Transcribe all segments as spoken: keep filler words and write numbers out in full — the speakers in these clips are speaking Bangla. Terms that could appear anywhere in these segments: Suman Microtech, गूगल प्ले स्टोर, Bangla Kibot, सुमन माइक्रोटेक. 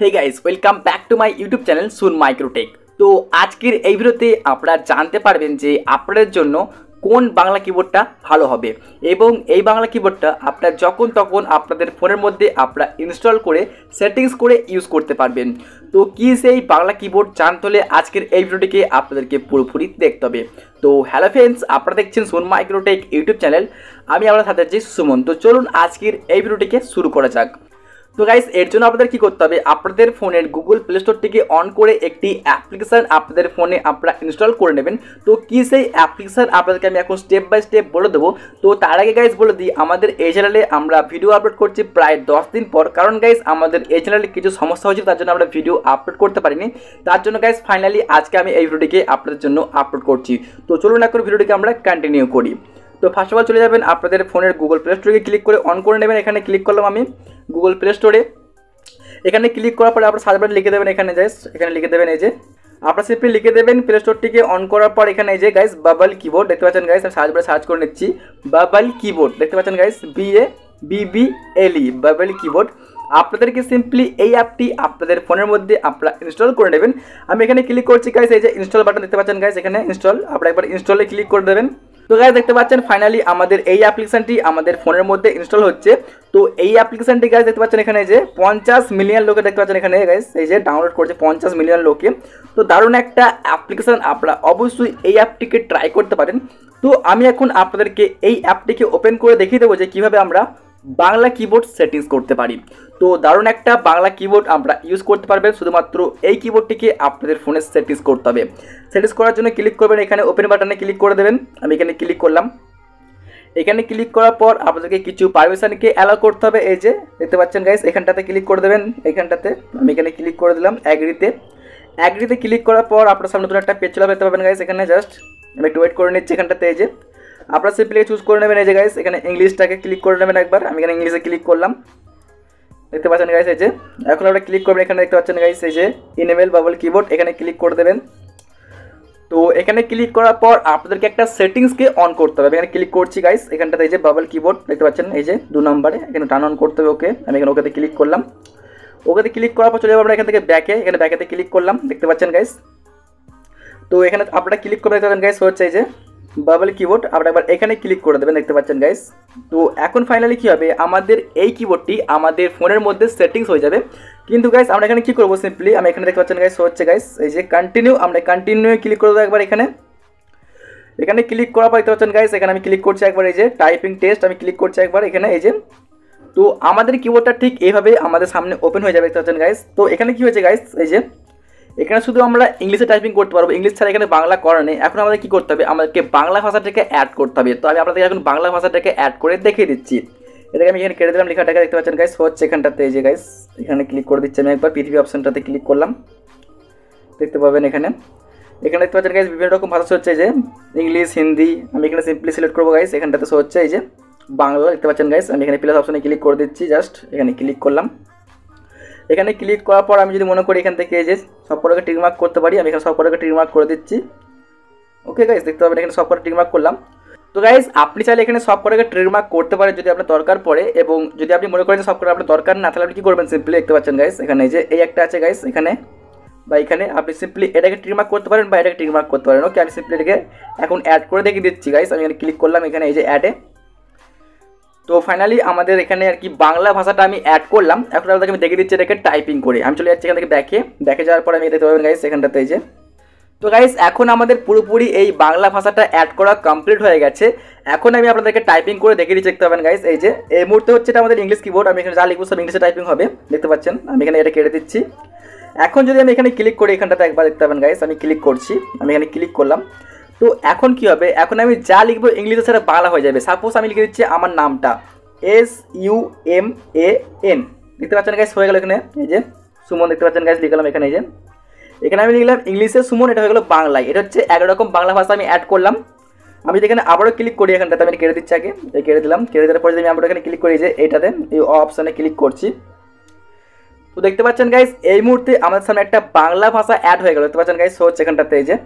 Hey guys welcome back to my YouTube channel Sun Microtech. तो आजकेर এই ভিডিওতে আপনারা জানতে পারবেন যে আপনাদের জন্য কোন বাংলা কিবোর্ডটা ভালো হবে এবং এই বাংলা কিবোর্ডটা আপনারা যখন তখন আপনাদের ফোনের মধ্যে আপনারা ইনস্টল করে সেটিংস করে ইউজ করতে পারবেন। তো কি সেই বাংলা কিবোর্ড জানতে হলে আজকের এই ভিডিওটিকে আপনাদেরকে পুরোপুরি দেখতে হবে। তো হ্যালো फ्रेंड्स, আপনারা দেখছেন সুমন মাইক্রোটেক ইউটিউব চ্যানেল, আমি আপনাদের সাথে আছি সুমন। তো চলুন আজকের এই ভিডিওটিকে শুরু করা যাক। तो गाइस एर जो आपनादेर कि करते हैं आपनादेर फोनेर गूगल प्ले स्टोर टिके अन करे एकटी एप्लीकेशन आपनादेर फोने आपनारा इन्स्टल करे नेबेन। तो कि सेई एप्लीकेशन आपनादेरके आमि एखन स्टेप बाय स्टेप बोले देबो। तो तार आगे गाइस बोले दिई आमादेर एई चैनेले आमरा भिडियो आपलोड करछि प्राय दस दिन पर, कारण गाइस आमादेर एई चैनेले किछु समस्या होयेछिलो, तार जोन्नो आमरा भिडियो आपलोड करते पारिनि। तार जोन्नो गाइस फाइनली आजके आमि एई भिडियोटिके आपनादेर जोन्नो आपलोड करछि। तो चलुन एखन भिडियोटिके आमरा कन्टिन्यू करि। तो फार्स्ट अफ अल चले जाबेन आपनादेर फोनेर गूगल प्ले स्टोरे क्लिक करे अन करे नेबेन। एखाने क्लिक करलाम आमि गूगल प्ले स्टोरे, एखाने क्लिक करार पर आपनारा सार्च बारे लिखे देवें, एखाने गाइस एखाने लिखे देवें, ये अपना सिंपली लिखे देवें प्ले स्टोरটিকে অন করার পর এখানে এই যে गाइस বাবল কিবোর্ড দেখতে পাচ্ছেন। गाइस আমি সার্চ বারে সার্চ করে নেচ্ছি বাবল কিবোর্ড, দেখতে পাচ্ছেন guys B A B B L E bubble keyboard. আপনাদেরকে সিম্পলি এই অ্যাপটি আপনাদের ফোনের মধ্যে আপনারা ইনস্টল করে নেবেন। আমি এখানে ক্লিক করছি गाइस, এই যে ইনস্টল বাটন দেখতে পাচ্ছেন गाइस, এখানে ইনস্টল, আপনারা একবার ইনস্টলে ক্লিক করে দেবেন। তো गाइस দেখতে পাচ্ছেন ফাইনালি আমাদের এই অ্যাপ্লিকেশনটি আমাদের ফোনের মধ্যে ইনস্টল হচ্ছে। তো এই অ্যাপ্লিকেশনটি गाइस দেখতে পাচ্ছেন এখানে যে पचास মিলিয়ন লোকে দেখতে পাচ্ছেন এখানে गाइस এই যে ডাউনলোড করছে पचास মিলিয়ন লোকে। তো দারুণ একটা অ্যাপ্লিকেশন, আপনারা অবশ্যই এই অ্যাপটিকে ট্রাই করতে পারেন। তো আমি এখন আপনাদেরকে এই অ্যাপটিকে ওপেন করে দেখিয়ে দেবো যে কিভাবে আমরা বাংলা কিবোর্ড সেটিংস করতে পারি। তো দারুণ একটা বাংলা কিবোর্ড আমরা ইউজ করতে পারবেন, শুধুমাত্র এই কিবোর্ডটিকে আপনাদের ফোনে সেটিংস করতে হবে। সেটিংস করার জন্য ক্লিক করবেন এখানে ওপেন বাটনে ক্লিক করে দেবেন। আমি এখানে ক্লিক করলাম, এখানে ক্লিক করার পর আপনাদেরকে কিছু পারমিশনকে অ্যালাউ করতে হবে। এই যে দেখতে পাচ্ছেন গাইস এখানটাতে ক্লিক করে দেবেন, এখানটাতে আমি এখানে ক্লিক করে দিলাম অ্যাগ্রিতে। অ্যাগ্রিতে ক্লিক করার পর আপনার সামনে নতুন একটা পেজ চলে পেতে পারবেন গাইস। এখানে জাস্ট আমি একটু ওয়েট করে নিচ্ছি। এখানটাতে এই যে আপনারা সিম্পলি চুজ করে নেবেন। এই যে गाइस এখানে ইংলিশটাকে ক্লিক করে নেবেন একবার। আমি এখানে ইংলিশে ক্লিক করলাম, দেখতে পাচ্ছেন गाइस এই যে এখন আপনারা ক্লিক করবেন। এখানে দেখতে পাচ্ছেন गाइस এই যে ইনেবল বাবল কিবোর্ড, এখানে ক্লিক করে দেবেন। তো এখানে ক্লিক করার পর আপনাদেরকে একটা সেটিংসকে অন করতে হবে। এখানে ক্লিক করছি गाइस, এখানটাতে এই যে বাবল কিবোর্ড দেখতে পাচ্ছেন এই যে দু নম্বরে, এখানে টার্ন অন করতে হবে। ওকে, আমি এখানে ওকেতে ক্লিক করলাম। ওকেতে ক্লিক করার পর চলে যাব আমরা এখান থেকে ব্যাকে, এখানে ব্যাকেতে ক্লিক করলাম দেখতে পাচ্ছেন गाइस। তো এখানে আপনারা ক্লিক করে দেখতে পাচ্ছেন गाइस হচ্ছে এই যে বাবল কিবোর্ড, আপনারা একবার এখানে ক্লিক করে দেবেন দেখতে পাচ্ছেন गाइस। তো এখন ফাইনালি কী হবে, আমাদের এই কিবোর্ডটি আমাদের ফোনের মধ্যে সেটিংস হয়ে যাবে। কিন্তু गाइस আমরা এখানে কী করবো, সিম্পলি আমি এখানে দেখতে পাচ্ছেন गाइस হচ্ছে गाइस এই যে কন্টিনিউ, আমরা কন্টিনিউ ক্লিক করে দেবো একবার। এখানে এখানে ক্লিক করার পর দেখতে পাচ্ছেন गाइस এখানে আমি ক্লিক করছি একবার, এই যে টাইপিং টেস্ট আমি ক্লিক করছি একবার এখানে এই যে। তো আমাদের কিবোর্ডটা ঠিক এইভাবে আমাদের সামনে ওপেন হয়ে যাবে দেখতে পাচ্ছেন गाइस। তো এখানে কী হয়েছে गाइस এই যে এখানে শুধু আমরা ইংলিশে টাইপিং করতে পারবো, ইংলিশ ছাড়া এখানে বাংলা করা নেই। এখন আমাদের কী করতে হবে, আমাদেরকে বাংলা ভাষাটাকে অ্যাড করতে হবে। তো আমি আপনাদের এখন বাংলা ভাষাটাকে অ্যাড করে দেখিয়ে দিচ্ছি। এটাকে আমি এখানে কেটে দিলাম লেখাটাকে দেখতে পাচ্ছেন गाइस হচ্ছে এখানটাতে এই যে गाइस এখানে ক্লিক করে দিচ্ছি আমি একবার। পৃথিবী অপশানটাতে ক্লিক করলাম, দেখতে পাবেন এখানে এখানে দেখতে পাচ্ছেন गाइस বিভিন্ন রকম ভাষা হচ্ছে এই যে ইংলিশ, হিন্দি। আমি এখানে সিম্পলি সিলেক্ট করবো गाइस, এখানটাতে হচ্ছে এই যে বাংলা দেখতে পাচ্ছেন गाइस। আমি এখানে প্লাস অপশানে ক্লিক করে দিচ্ছি, জাস্ট এখানে ক্লিক করলাম। এখানে ক্লিক করার পর আমি যদি মনে করি এখান থেকে এই যে সবকটাকে টিকমার্ক করতে পারি, আমি এখানে সবকটাকে টিকমার্ক করে দিচ্ছি। ওকে गाइस দেখতে পাবেন এখানে সবকটা টিকমার্ক করলাম। তো गाइस আপনি চাইলে এখানে সবকটাকে টিকমার্ক করতে পারেন যদি আপনার দরকার পড়ে, এবং যদি আপনি মনে করেন সবকটা আপনার দরকার না, তাহলে আপনি কী করবেন সিম্পলি দেখতে পাচ্ছেন गाइस এখানে এই যে এই একটা আছে गाइस এখানে বা এখানে, আপনি সিম্পলি এটাকে টিকমার্ক করতে পারেন বা এটাকে টিকমার্ক করতে পারেন। ওকে, আমি সিম্পলি এটাকে এখন অ্যাড করে দেখিয়ে দিচ্ছি गाइस। আমি এখানে ক্লিক করলাম এখানে এই যে অ্যাডে। तो फाइनली हमारे एखे कि बांगला भाषा एड कर लम एम देखे दीची एटे टाइपिंग कर चले जाने बैके बैके जाते गाइस एखानटाते ही। तो गाइस एखन आमादेर पुरोपुरी एई बांगला भाषाटा एड करा कमप्लीट हो गेছে। এখন আমি আপনাদেরকে টাইপিং করে দেখিয়ে দিচ্ছি দেখতে পাবেন गाइस এই যে এই মুহূর্তে হচ্ছে এটা আমাদের ইংলিশ কিবোর্ড। আমি এখানে যা লিখব সব ইংলিশে টাইপিং হবে দেখতে পাচ্ছেন। আমি এখানে এটা কেটে দিচ্ছি। এখন যদি আমি এখানে ক্লিক করি এখানটাতে একবার দেখতে পাবেন गाइस আমি ক্লিক করছি, আমি এখানে ক্লিক করলাম। তো এখন কি হবে, এখন আমি যা লিখব ইংলিশে সেটা বাংলা হয়ে যাবে। সাপোজ আমি লিখে দিচ্ছি আমার নামটা S U M A N দেখতে পাচ্ছেন गाइस হয়ে গেল এখানে এই যে সুমন দেখতে পাচ্ছেন गाइस লিখলাম এখানে এই যে। এখানে আমি লিখলাম ইংলিশে সুমন, এটা হয়ে গেল বাংলায়। এটা হচ্ছে একরকম বাংলা ভাষা আমি অ্যাড করলাম। আমি যদি এখানে আবারও ক্লিক করি এখানটাতে আমি কেটে দিচ্ছি আগে, এই কেটে দিলাম। কেটে দেওয়ার পরে যদি আমি আবারও এখানে ক্লিক করি যে এইটাতে এই অপশানে ক্লিক করছি, তো দেখতে পাচ্ছেন गाइस এই মুহূর্তে আমার সামনে একটা বাংলা ভাষা অ্যাড হয়ে গেল দেখতে পাচ্ছেন गाइस হচ্ছে এখানটাতে এই যে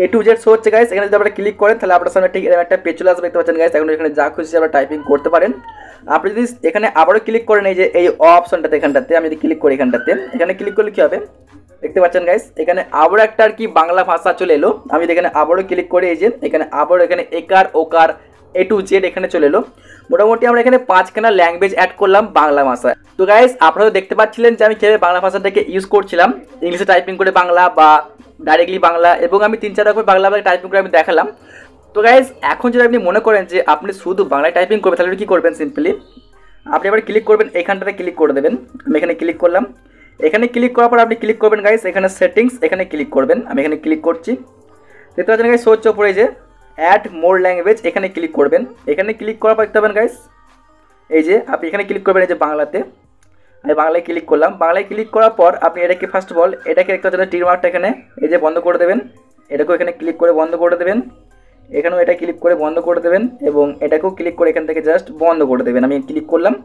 ए टू जेड शो होच्छे गाइस। एखाने जोदि आपनारा क्लिक करें ताहले आपनार सामने ठीक एरकम एकटा पेज चले आसबे देखते पाচ্ছেন गाइस। एखन एखाने जा खुशी आपनारा टाइपिंग करते पारेन। आपनि जोदि एखाने आबारो क्लिक करेन एइ जे एइ अपशनटाते एखानटाते आमि जोदि क्लिक करि एखानटाते एखाने क्लिक करले कि होबे देखते पाচ্ছেন गाइस। एखाने आबारो एकटा आर कि बांगला भाषा चले एलो। आमि जोदि एखाने आबारो क्लिक करि एइ जे एखाने आबारो एखाने एकार ओकार ए टू जेड एखाने चले एलो। मोटामुटी आमरा एखाने पाँचखाना लैंग्वेज एड करलाम बांगला भाषा। तो गाइस आपनारा देखते पाচ্ছিলেন যে आमि কিভাবে বাংলা ভাষাটাকে ইউজ করছিলাম इंग्लिशে टाइपिंग करे बांगला बा डायरेक्टली बांगला एवं आमी तीन चार रकम बांगला भाषा टाइपिंग करे आमी देखालाम। तो गाइस एखन जोदि आपनि मने करें जे आपनि शुधु बांगला टाइपिंग करबेन ताहले कि करबेन सिम्पलि आपनि एबारे क्लिक करबेन एखानटाते क्लिक करे देबेन। आमि एखाने क्लिक करलाम। एखाने क्लिक करार पर आपनि क्लिक करबेन गाइस एखाने सेटिंग्स एखाने क्लिक करबेन। आमि एखाने क्लिक करछि देखते पाচ্ছেন गाइस सर्च उपरे जे एड मोर लैंग्वेज एखाने क्लिक करबेन। एखाने क्लिक करार पर देखते पाबेन गाइस এই যে আপনি এখানে ক্লিক করবেন এই যে বাংলাতে আমি বাংলায় ক্লিক করলাম। বাংলায় ক্লিক করার পর আপনি এটাকে ফার্স্ট অফ অল এটাকে একটা যেটা টিক মার্কটা এখানে এই যে বন্ধ করে দেবেন। এটাকেও এখানে ক্লিক করে বন্ধ করে দেবেন। এখানেও এটা ক্লিক করে বন্ধ করে দেবেন এবং এটাকেও ক্লিক করে এখান থেকে জাস্ট বন্ধ করে দেবেন। আমি ক্লিক করলাম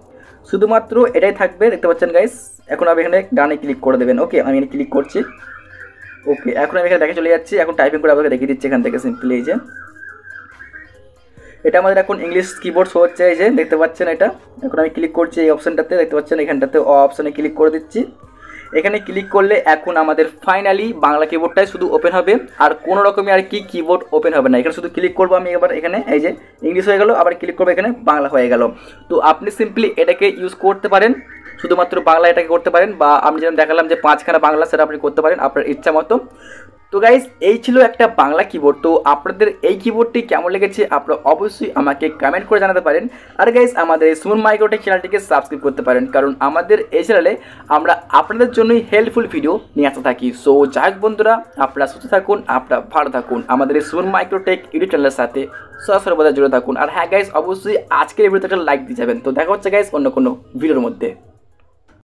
শুধুমাত্র এটাই থাকবে দেখতে পাচ্ছেন গাইস। এখন আপনি এখানে ডানে ক্লিক করে দেবেন। ওকে আমি এখানে ক্লিক করছি। ওকে এখন আমি এখানে দেখে চলে যাচ্ছি। এখন টাইপিং করে আপনাকে দেখিয়ে দিচ্ছি এখান থেকে সিম্পলি এই যে এটা আমাদের এখন ইংলিশ কিবোর্ড শো হচ্ছে এই যে দেখতে পাচ্ছেন। এটা এখন আমি ক্লিক করছি এই অপশনটাতে দেখতে পাচ্ছেন এখানটাতে অ অপশনে ক্লিক করে দিচ্ছি। এখানে ক্লিক করলে এখন আমাদের ফাইনালি বাংলা কিবোর্ডটাই শুধু ওপেন হবে আর কোনো রকমই আর কি কিবোর্ড ওপেন হবে না। এখানে শুধু ক্লিক করব আমি এবার এখানে এই যে ইংলিশ হয়ে গেল আবার ক্লিক করব এখানে বাংলা হয়ে গেল। তো আপনি সিম্পলি এটাকে ইউজ করতে পারেন শুধুমাত্র বাংলা এটাকে করতে পারেন বা আমি যেমন দেখালাম যে পাঁচখানা বাংলা সেটা আপনি করতে পারেন আপনার ইচ্ছা মতো। तो गाइज यही छिलो एकटा बांगला कीबोर्ड। तो आपनादेर एई कीबोर्डटी केमन लेगेछे आपनारा अवश्यई आमाके कमेंट करे जानाते पारेन। आर गाइज आमादेर सुमन माइक्रोटेक चैनलटिके सबस्क्राइब करते पारेन कारण आमादेर एई चैनेले आमरा आपनादेर जोन्नोई हेल्पफुल भिडियो निये आसते थाकि। सो जाक बन्धुरा आपनारा सुस्थ थाकुन आपनारा भालो थाकुन आमादेर सुमन माइक्रोटेक यूट्यूब चैनेलेर साथे सर्वदा जुड़े थाकुन। आर हाँ गाइज अवश्यई आजकेर भिडियोते लाइक दिये जाबेन। तो देखा हच्छे गाइज अन्य कोनो भिडियोर मध्ये।